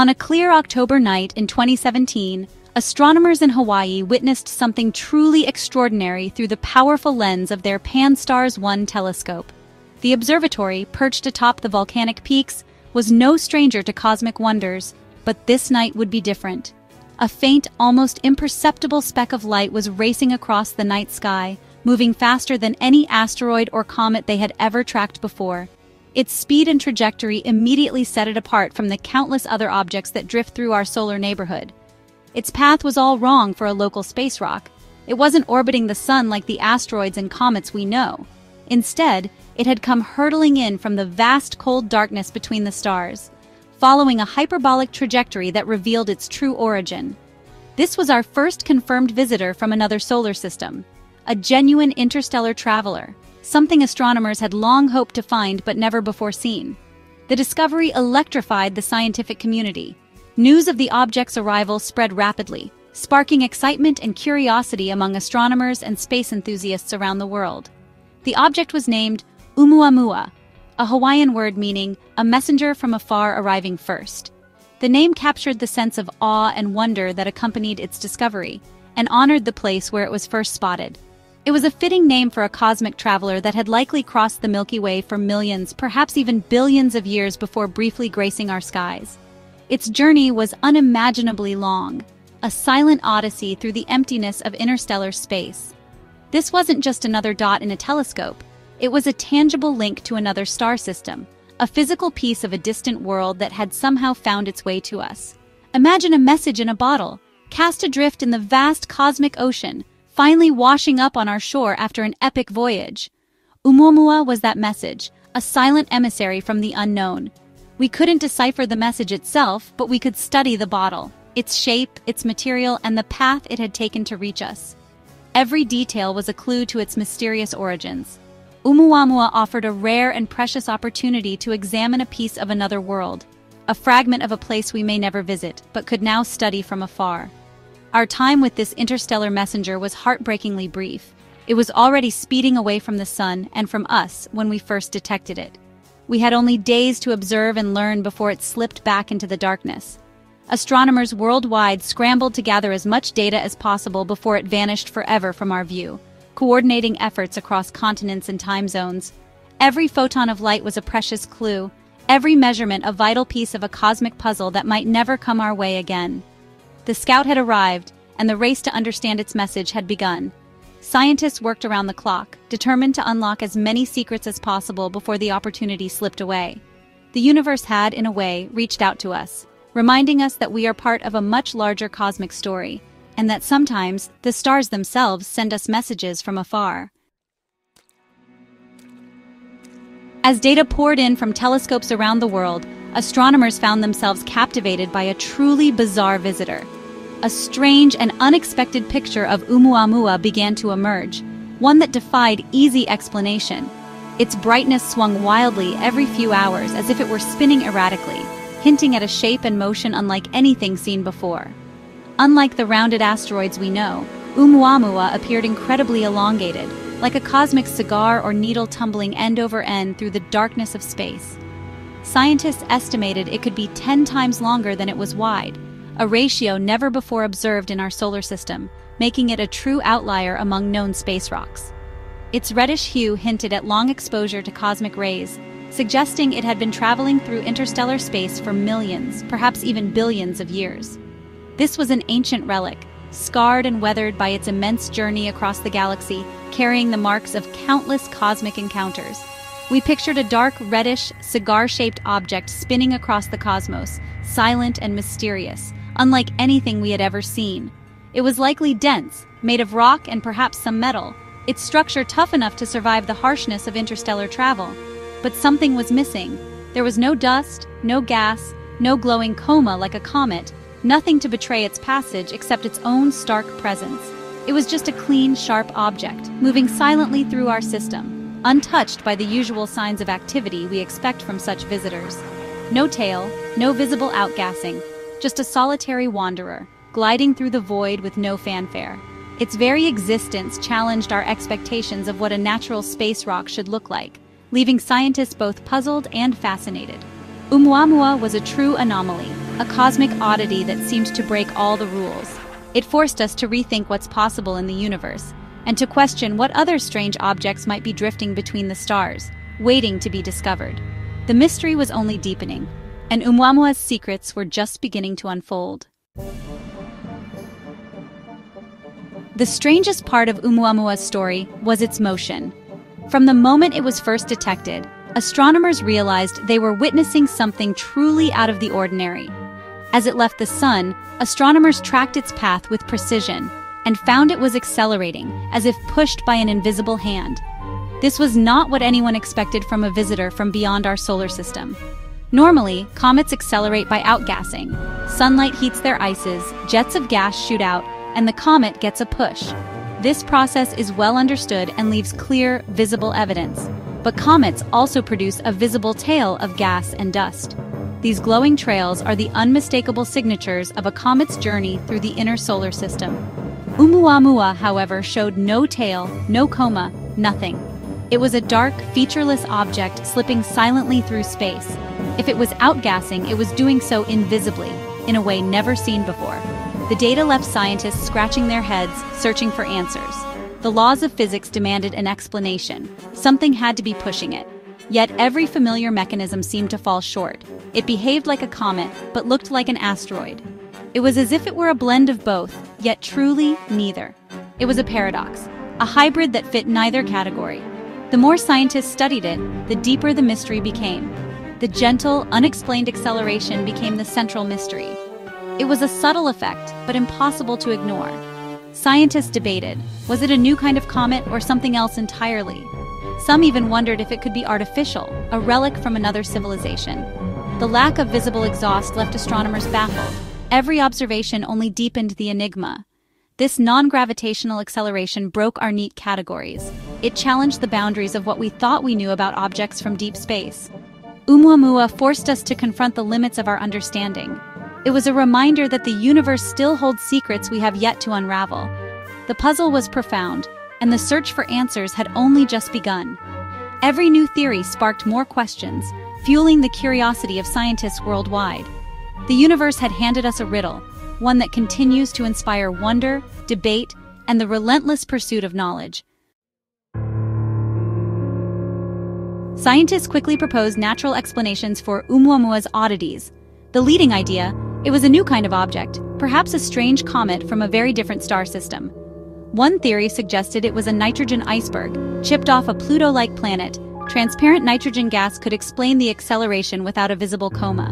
On a clear October night in 2017, astronomers in Hawaii witnessed something truly extraordinary through the powerful lens of their Pan-STARRS 1 telescope. The observatory, perched atop the volcanic peaks, was no stranger to cosmic wonders, but this night would be different. A faint, almost imperceptible speck of light was racing across the night sky, moving faster than any asteroid or comet they had ever tracked before. Its speed and trajectory immediately set it apart from the countless other objects that drift through our solar neighborhood. Its path was all wrong for a local space rock. It wasn't orbiting the sun like the asteroids and comets we know. Instead, it had come hurtling in from the vast cold darkness between the stars, following a hyperbolic trajectory that revealed its true origin. This was our first confirmed visitor from another solar system, a genuine interstellar traveler, something astronomers had long hoped to find but never before seen. The discovery electrified the scientific community. News of the object's arrival spread rapidly, sparking excitement and curiosity among astronomers and space enthusiasts around the world. The object was named ʻOumuamua, a Hawaiian word meaning a messenger from afar arriving first. The name captured the sense of awe and wonder that accompanied its discovery, and honored the place where it was first spotted. It was a fitting name for a cosmic traveler that had likely crossed the Milky Way for millions, perhaps even billions of years before briefly gracing our skies. Its journey was unimaginably long, a silent odyssey through the emptiness of interstellar space. This wasn't just another dot in a telescope. It was a tangible link to another star system, a physical piece of a distant world that had somehow found its way to us. Imagine a message in a bottle, cast adrift in the vast cosmic ocean, finally washing up on our shore after an epic voyage. ʻOumuamua was that message, a silent emissary from the unknown. We couldn't decipher the message itself, but we could study the bottle, its shape, its material, and the path it had taken to reach us. Every detail was a clue to its mysterious origins. ʻOumuamua offered a rare and precious opportunity to examine a piece of another world, a fragment of a place we may never visit, but could now study from afar. Our time with this interstellar messenger was heartbreakingly brief. It was already speeding away from the sun and from us when we first detected it. We had only days to observe and learn before it slipped back into the darkness. Astronomers worldwide scrambled to gather as much data as possible before it vanished forever from our view, coordinating efforts across continents and time zones. Every photon of light was a precious clue, every measurement a vital piece of a cosmic puzzle that might never come our way again. The scout had arrived, and the race to understand its message had begun. Scientists worked around the clock, determined to unlock as many secrets as possible before the opportunity slipped away. The universe had, in a way, reached out to us, reminding us that we are part of a much larger cosmic story, and that sometimes the stars themselves send us messages from afar. As data poured in from telescopes around the world, astronomers found themselves captivated by a truly bizarre visitor. A strange and unexpected picture of ʻOumuamua began to emerge, one that defied easy explanation. Its brightness swung wildly every few hours as if it were spinning erratically, hinting at a shape and motion unlike anything seen before. Unlike the rounded asteroids we know, ʻOumuamua appeared incredibly elongated, like a cosmic cigar or needle tumbling end over end through the darkness of space. Scientists estimated it could be 10 times longer than it was wide, a ratio never before observed in our solar system, making it a true outlier among known space rocks. Its reddish hue hinted at long exposure to cosmic rays, suggesting it had been traveling through interstellar space for millions, perhaps even billions of years. This was an ancient relic, scarred and weathered by its immense journey across the galaxy, carrying the marks of countless cosmic encounters. We pictured a dark, reddish, cigar-shaped object spinning across the cosmos, silent and mysterious, unlike anything we had ever seen. It was likely dense, made of rock and perhaps some metal, its structure tough enough to survive the harshness of interstellar travel. But something was missing. There was no dust, no gas, no glowing coma like a comet, nothing to betray its passage except its own stark presence. It was just a clean, sharp object, moving silently through our system, untouched by the usual signs of activity we expect from such visitors. No tail, no visible outgassing, just a solitary wanderer, gliding through the void with no fanfare. Its very existence challenged our expectations of what a natural space rock should look like, leaving scientists both puzzled and fascinated. ʻOumuamua was a true anomaly, a cosmic oddity that seemed to break all the rules. It forced us to rethink what's possible in the universe, and to question what other strange objects might be drifting between the stars, waiting to be discovered. The mystery was only deepening, and ʻOumuamua's secrets were just beginning to unfold. The strangest part of ʻOumuamua's story was its motion. From the moment it was first detected, astronomers realized they were witnessing something truly out of the ordinary. As it left the sun, astronomers tracked its path with precision and found it was accelerating, as if pushed by an invisible hand. This was not what anyone expected from a visitor from beyond our solar system. Normally, comets accelerate by outgassing. Sunlight heats their ices, jets of gas shoot out, and the comet gets a push. This process is well understood and leaves clear, visible evidence. But comets also produce a visible tail of gas and dust. These glowing trails are the unmistakable signatures of a comet's journey through the inner solar system. ʻOumuamua, however, showed no tail, no coma, nothing. It was a dark, featureless object slipping silently through space. If it was outgassing, it was doing so invisibly, in a way never seen before. The data left scientists scratching their heads, searching for answers. The laws of physics demanded an explanation. Something had to be pushing it. Yet every familiar mechanism seemed to fall short. It behaved like a comet, but looked like an asteroid. It was as if it were a blend of both, yet truly neither. It was a paradox, a hybrid that fit neither category. The more scientists studied it, the deeper the mystery became. The gentle, unexplained acceleration became the central mystery. It was a subtle effect, but impossible to ignore. Scientists debated, was it a new kind of comet or something else entirely? Some even wondered if it could be artificial, a relic from another civilization. The lack of visible exhaust left astronomers baffled. Every observation only deepened the enigma. This non-gravitational acceleration broke our neat categories. It challenged the boundaries of what we thought we knew about objects from deep space. ʻOumuamua forced us to confront the limits of our understanding. It was a reminder that the universe still holds secrets we have yet to unravel. The puzzle was profound, and the search for answers had only just begun. Every new theory sparked more questions, fueling the curiosity of scientists worldwide. The universe had handed us a riddle, one that continues to inspire wonder, debate, and the relentless pursuit of knowledge. Scientists quickly proposed natural explanations for ʻOumuamua's oddities. The leading idea: it was a new kind of object, perhaps a strange comet from a very different star system. One theory suggested it was a nitrogen iceberg, chipped off a Pluto-like planet. Transparent nitrogen gas could explain the acceleration without a visible coma.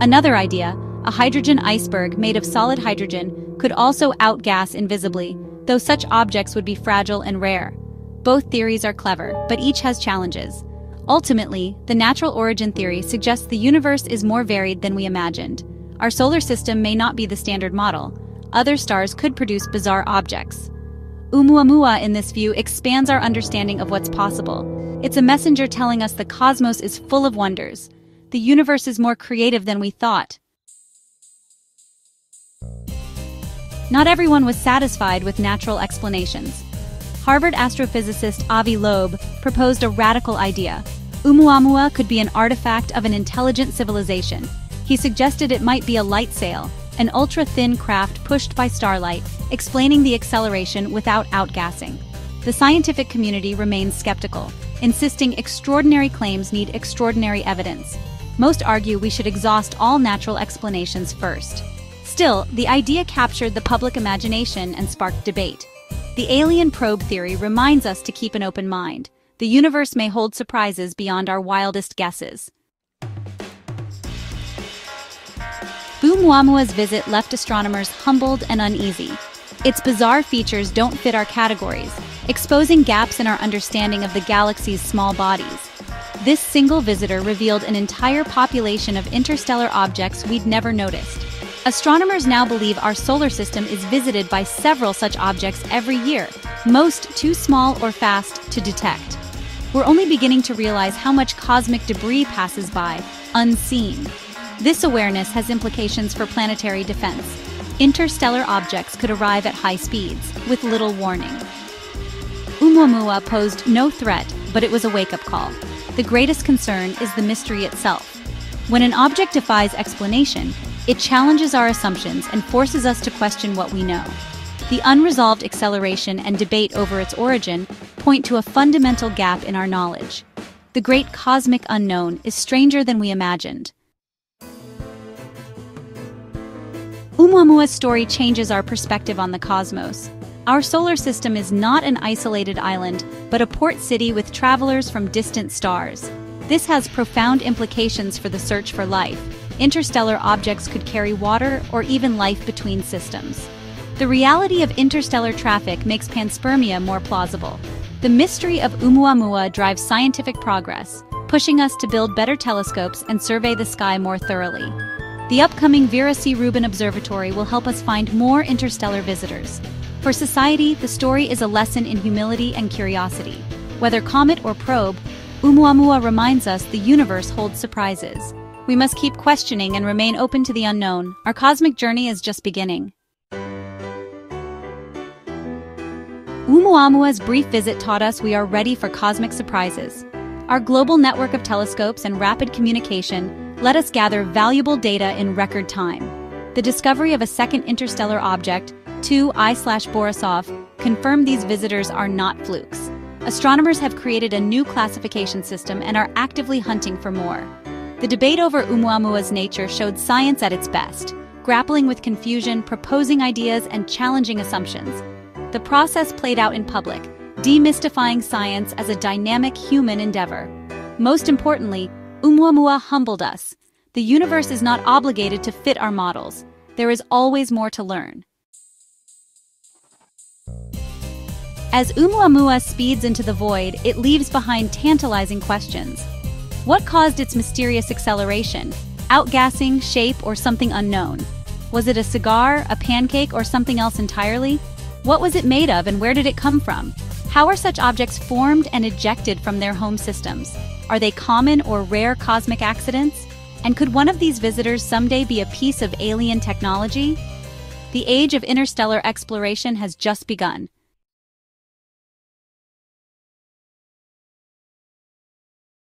Another idea, a hydrogen iceberg made of solid hydrogen, could also outgas invisibly, though such objects would be fragile and rare. Both theories are clever, but each has challenges. Ultimately, the natural origin theory suggests the universe is more varied than we imagined. Our solar system may not be the standard model. Other stars could produce bizarre objects. ʻOumuamua, in this view, expands our understanding of what's possible. It's a messenger telling us the cosmos is full of wonders. The universe is more creative than we thought. Not everyone was satisfied with natural explanations. Harvard astrophysicist Avi Loeb proposed a radical idea. ʻOumuamua could be an artifact of an intelligent civilization. He suggested it might be a light sail, an ultra-thin craft pushed by starlight, explaining the acceleration without outgassing. The scientific community remains skeptical, insisting extraordinary claims need extraordinary evidence. Most argue we should exhaust all natural explanations first. Still, the idea captured the public imagination and sparked debate. The alien probe theory reminds us to keep an open mind. The universe may hold surprises beyond our wildest guesses. ʻOumuamua's visit left astronomers humbled and uneasy. Its bizarre features don't fit our categories, exposing gaps in our understanding of the galaxy's small bodies. This single visitor revealed an entire population of interstellar objects we'd never noticed. Astronomers now believe our solar system is visited by several such objects every year, most too small or fast to detect. We're only beginning to realize how much cosmic debris passes by, unseen. This awareness has implications for planetary defense. Interstellar objects could arrive at high speeds, with little warning. ʻOumuamua posed no threat, but it was a wake-up call. The greatest concern is the mystery itself. When an object defies explanation, It challenges our assumptions and forces us to question what we know. The unresolved acceleration and debate over its origin point to a fundamental gap in our knowledge. The great cosmic unknown is stranger than we imagined. ʻOumuamua's story changes our perspective on the cosmos. Our solar system is not an isolated island, but a port city with travelers from distant stars. This has profound implications for the search for life. Interstellar objects could carry water or even life between systems. The reality of interstellar traffic makes panspermia more plausible. The mystery of ʻOumuamua drives scientific progress, pushing us to build better telescopes and survey the sky more thoroughly. The upcoming Vera C. Rubin Observatory will help us find more interstellar visitors. For society, the story is a lesson in humility and curiosity. Whether comet or probe, ʻOumuamua reminds us the universe holds surprises. We must keep questioning and remain open to the unknown. Our cosmic journey is just beginning. ʻOumuamua's brief visit taught us we are ready for cosmic surprises. Our global network of telescopes and rapid communication let us gather valuable data in record time. The discovery of a second interstellar object, 2I/Borisov, confirmed these visitors are not flukes. Astronomers have created a new classification system and are actively hunting for more. The debate over ʻOumuamua's nature showed science at its best, grappling with confusion, proposing ideas, and challenging assumptions. The process played out in public, demystifying science as a dynamic human endeavor. Most importantly, ʻOumuamua humbled us. The universe is not obligated to fit our models. There is always more to learn. As ʻOumuamua speeds into the void, it leaves behind tantalizing questions. What caused its mysterious acceleration? Outgassing, shape, or something unknown? Was it a cigar, a pancake, or something else entirely? What was it made of and where did it come from? How are such objects formed and ejected from their home systems? Are they common or rare cosmic accidents? And could one of these visitors someday be a piece of alien technology? The age of interstellar exploration has just begun.